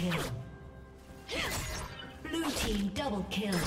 kill. Blue team double kill.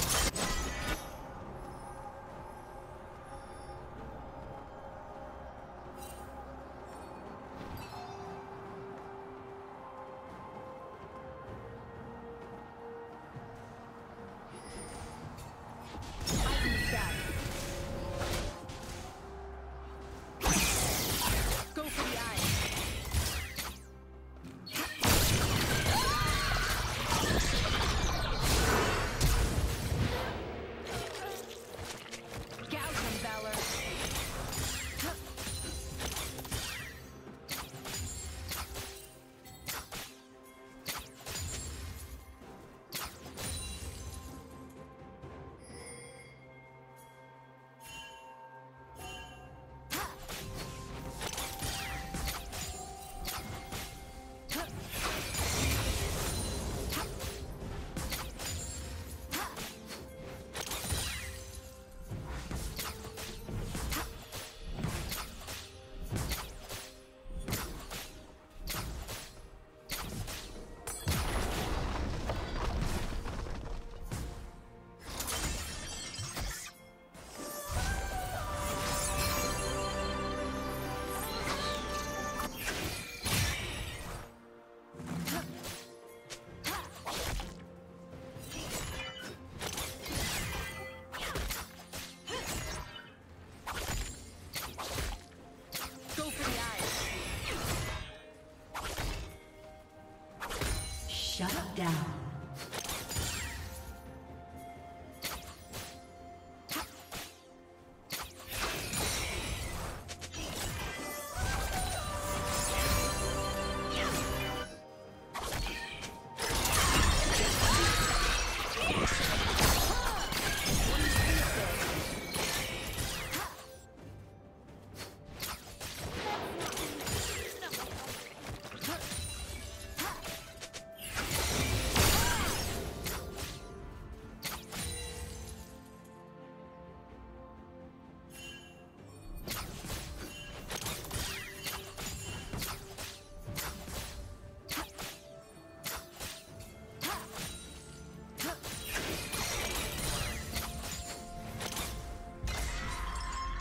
Down.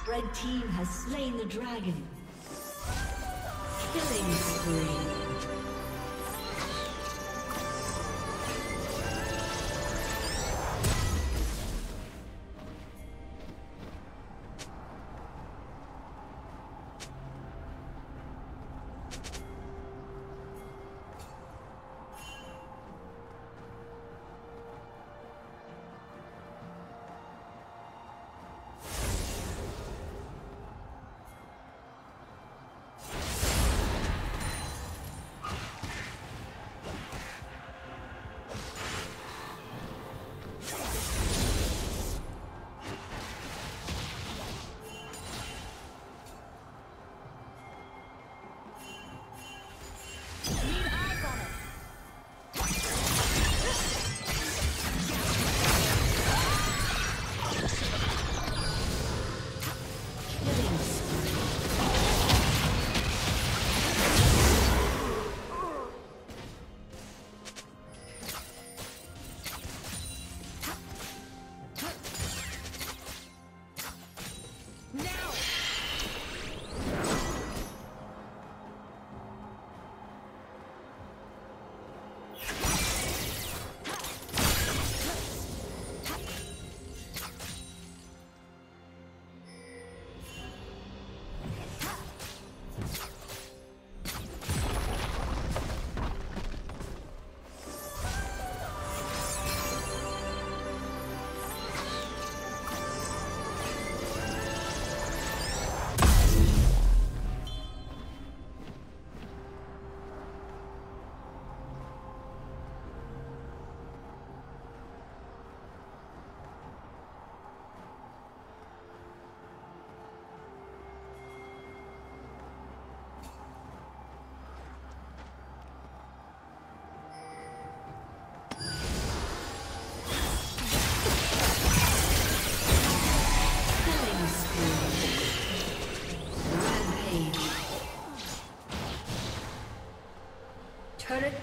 Red team has slain the dragon. Killing spree. Turret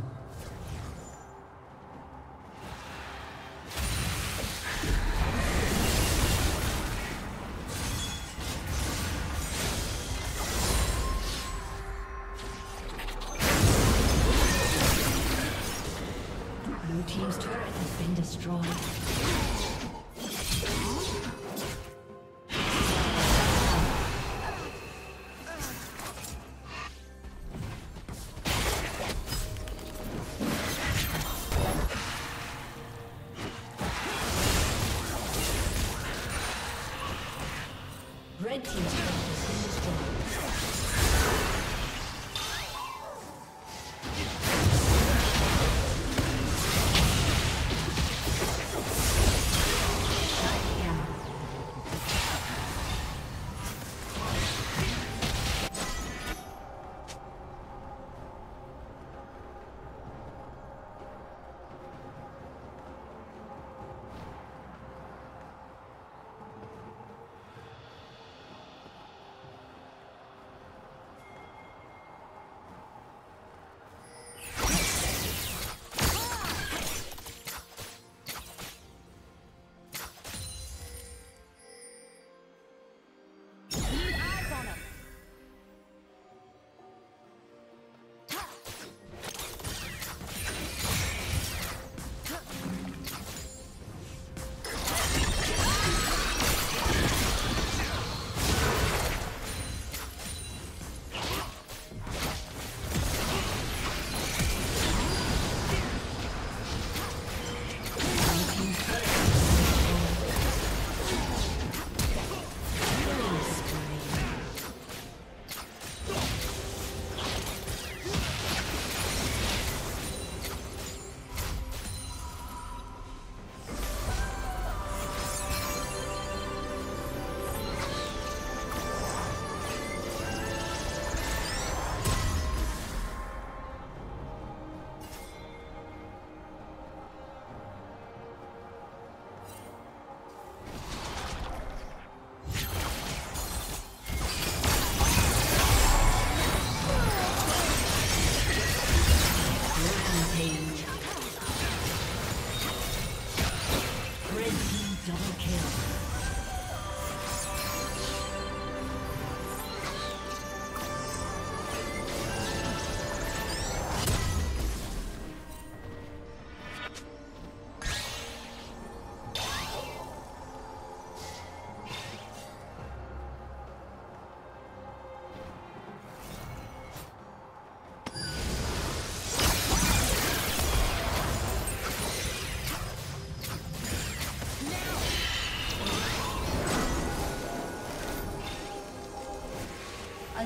Blue team's turret has been destroyed. A